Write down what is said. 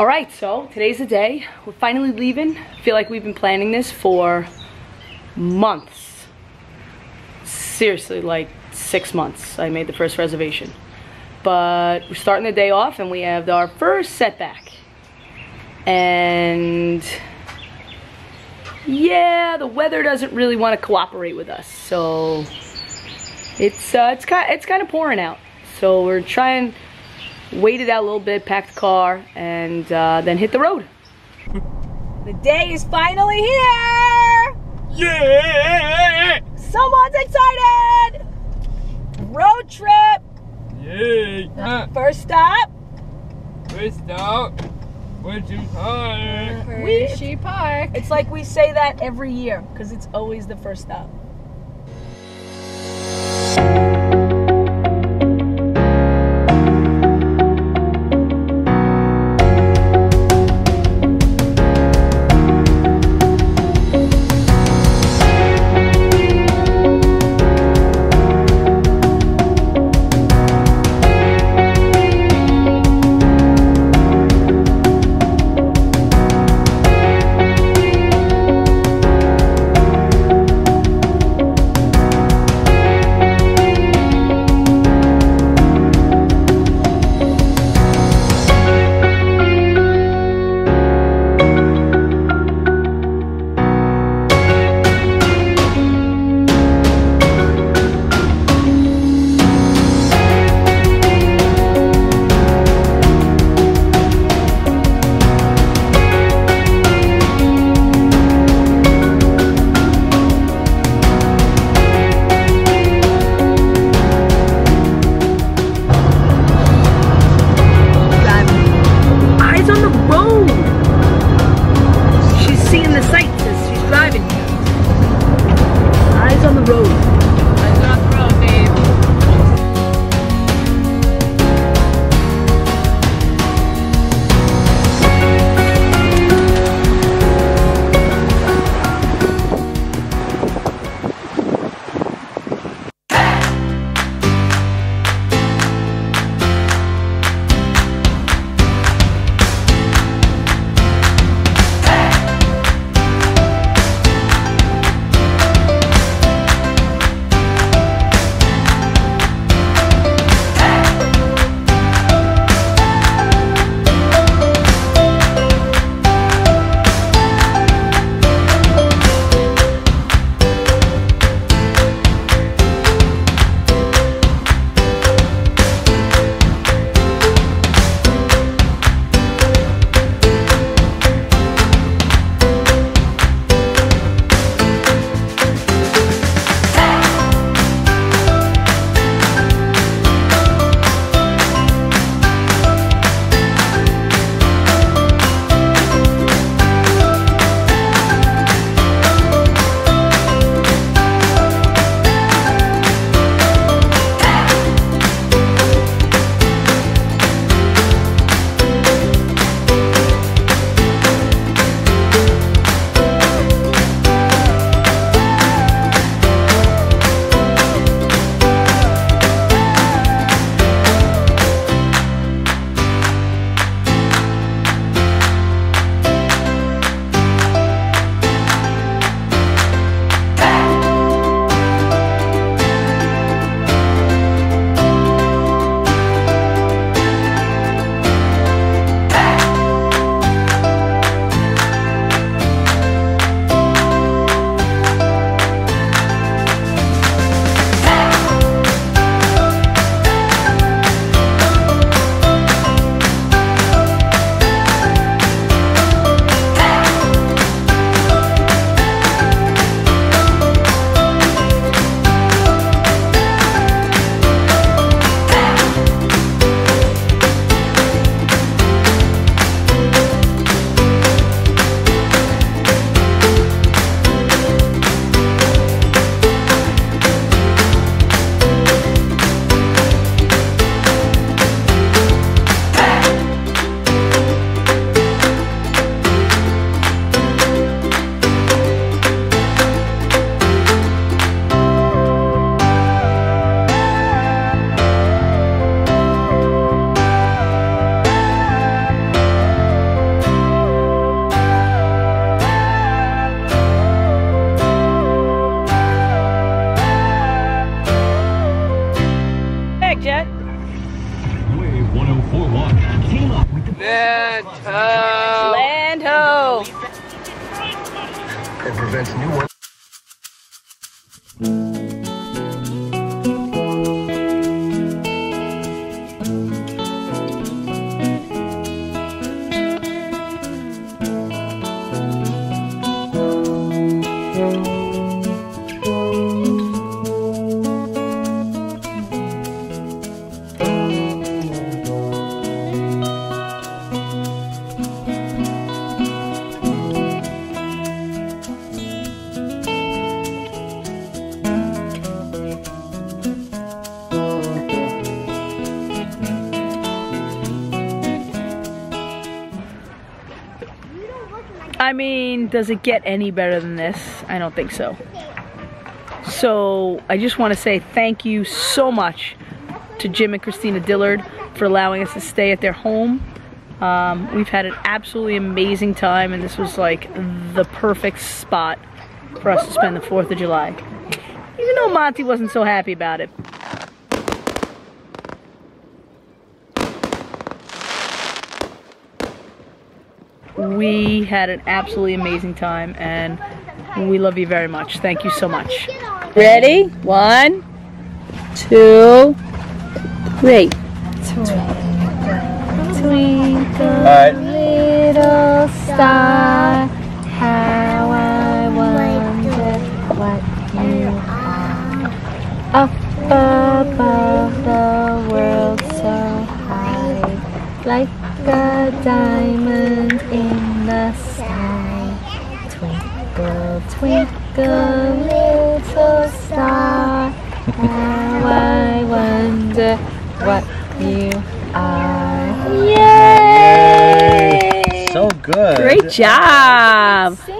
All right, so today's the day. We're finally leaving. I feel like we've been planning this for months. Seriously, like 6 months. I made the first reservation. But we're starting the day off and we have our first setback. And yeah, the weather doesn't really want to cooperate with us. So it's kind of pouring out. So we're trying, waited out a little bit, packed the car, and then hit the road. The day is finally here! Yeah! Someone's excited! Road trip! Yay! First stop. Hershey Park. Hershey Park. It's like we say that every year, because it's always the first stop. Land ho! Land ho! It prevents new ones. I mean, does it get any better than this? I don't think so. So I just want to say thank you so much to Jim and Christina Dillard for allowing us to stay at their home. We've had an absolutely amazing time, and this was like the perfect spot for us to spend the 4th of July. Even though Monty wasn't so happy about it. We had an absolutely amazing time, and we love you very much. Thank you so much. Ready? 1, 2, 3. Twinkle, little star, how I wonder what you are. Up above the world so high, like a diamond in the sky. Twinkle, twinkle, little star, how I wonder what you are. Yay! So good. Great job.